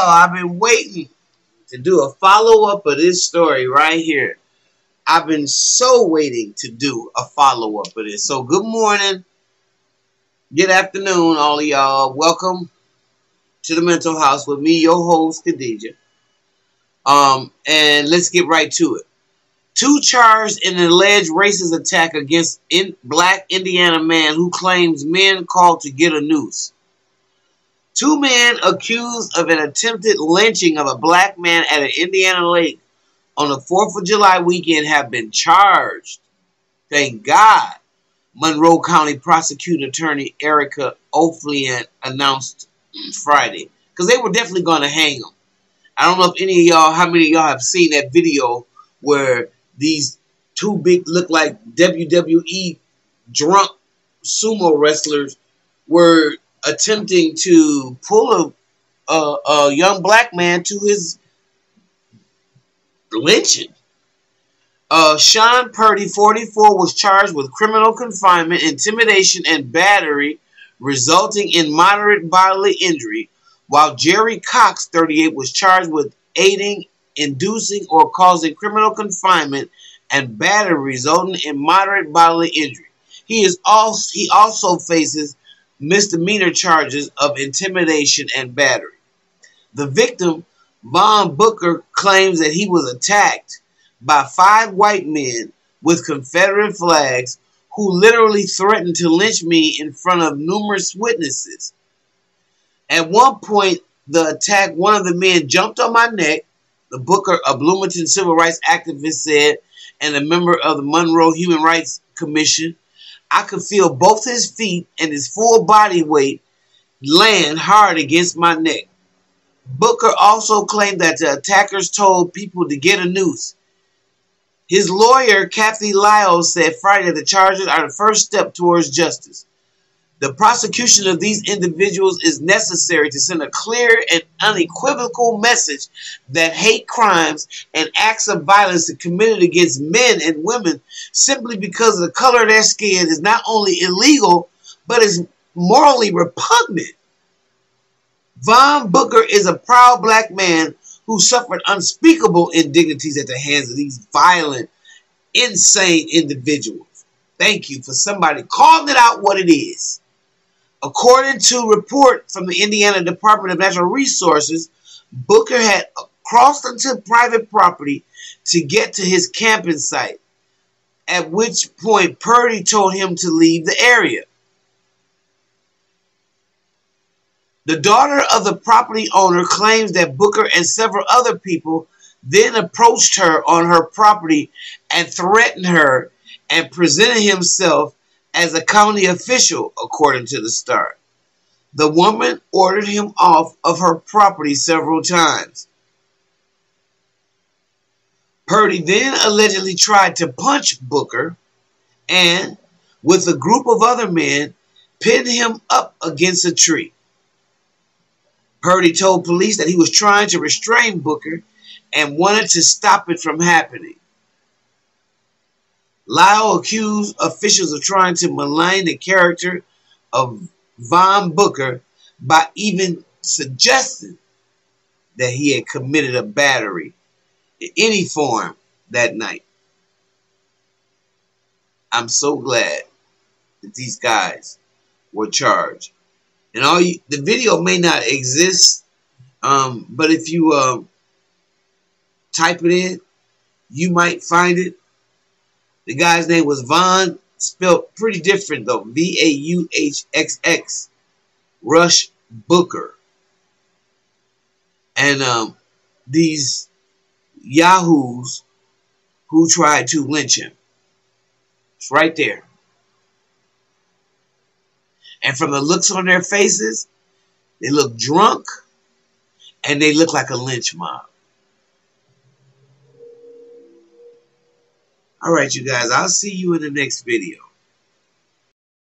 y'all, I've been waiting to do a follow-up of this story right here. I've been so waiting to do a follow-up of this. So good morning, good afternoon, all of y'all. Welcome to the Mental House with me, your host, Khadijah. And let's get right to it. Two charged in an alleged racist attack against black Indiana man who claims men called to get a noose. Two men accused of an attempted lynching of a black man at an Indiana lake on the 4th of July weekend have been charged. Thank God. Monroe County prosecuting attorney Erica O'Flynn announced Friday. Because they were definitely going to hang them. I don't know if any of y'all, how many of y'all have seen that video where these two big look like WWE drunk sumo wrestlers were attempting to pull a young black man to his lynching. Sean Purdy, 44, was charged with criminal confinement, intimidation, and battery, resulting in moderate bodily injury, while Jerry Cox, 38, was charged with aiding, inducing, or causing criminal confinement and battery, resulting in moderate bodily injury. He also faces misdemeanor charges of intimidation and battery. The victim, Vaughxx Booker, claims that he was attacked by 5 white men with Confederate flags who literally threatened to lynch me in front of numerous witnesses. At one point, one of the men jumped on my neck, the Booker, a Bloomington civil rights activist, said, and a member of the Monroe Human Rights Commission. I could feel both his feet and his full body weight land hard against my neck. Booker also claimed that the attackers told people to get a noose. His lawyer, Kathy Lyles, said Friday that the charges are the first step towards justice. The prosecution of these individuals is necessary to send a clear and unequivocal message that hate crimes and acts of violence committed against men and women simply because of the color of their skin is not only illegal, but is morally repugnant. Vaughxx Booker is a proud black man who suffered unspeakable indignities at the hands of these violent, insane individuals. Thank you for somebody calling it out what it is. According to a report from the Indiana Department of Natural Resources, Booker had crossed into private property to get to his camping site, at which point Purdy told him to leave the area. The daughter of the property owner claims that Booker and several other people then approached her on her property and threatened her and presented himself as a county official, according to the Star. The woman ordered him off of her property several times. Purdy then allegedly tried to punch Booker and, with a group of other men, pinned him up against a tree. Purdy told police that he was trying to restrain Booker and wanted to stop it from happening. Lyle accused officials of trying to malign the character of Vaughxx Booker by even suggesting that he had committed a battery in any form that night. I'm so glad that these guys were charged. And the video may not exist, but if you type it in, you might find it. The guy's name was Vaughn, spelled pretty different though. Vauhxx Rush Booker. And these yahoos who tried to lynch him. It's right there. And from the looks on their faces, they look drunk and they look like a lynch mob. All right, you guys, I'll see you in the next video.